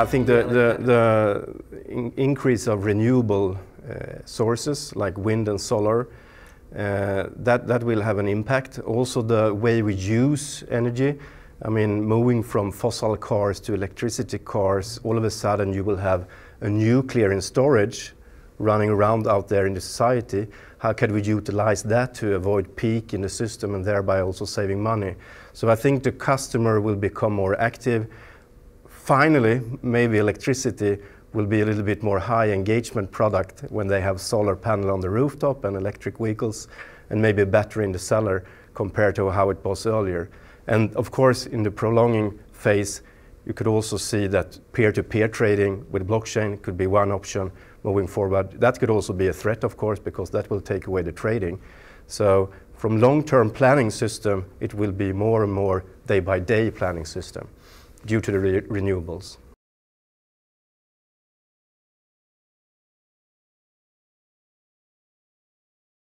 I think the increase of renewable sources like wind and solar, that will have an impact. Also the way we use energy, I mean, moving from fossil cars to electricity cars, all of a sudden you will have a nuclear and storage running around out there in the society. How can we utilize that to avoid peak in the system and thereby also saving money? So I think the customer will become more active. Finally, maybe electricity will be a little bit more high engagement product when they have solar panel on the rooftop and electric vehicles and maybe a battery in the cellar compared to how it was earlier. And of course, in the prolonging phase, you could also see that peer-to-peer trading with blockchain could be one option moving forward. That could also be a threat, of course, because that will take away the trading. So from long-term planning system, it will be more and more day-by-day planning system due to the renewables.